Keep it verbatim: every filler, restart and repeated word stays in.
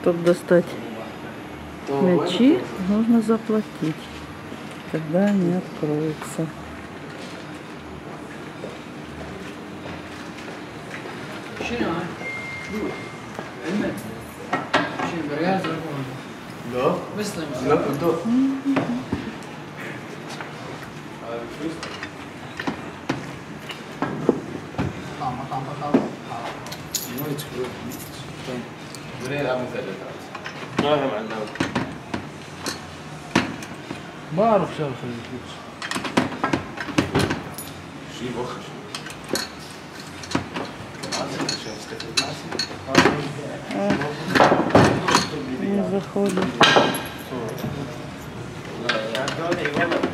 чтобы достать мячи, нужно заплатить, когда они откроются. ما أعرف شو الخليج شيء بخش ما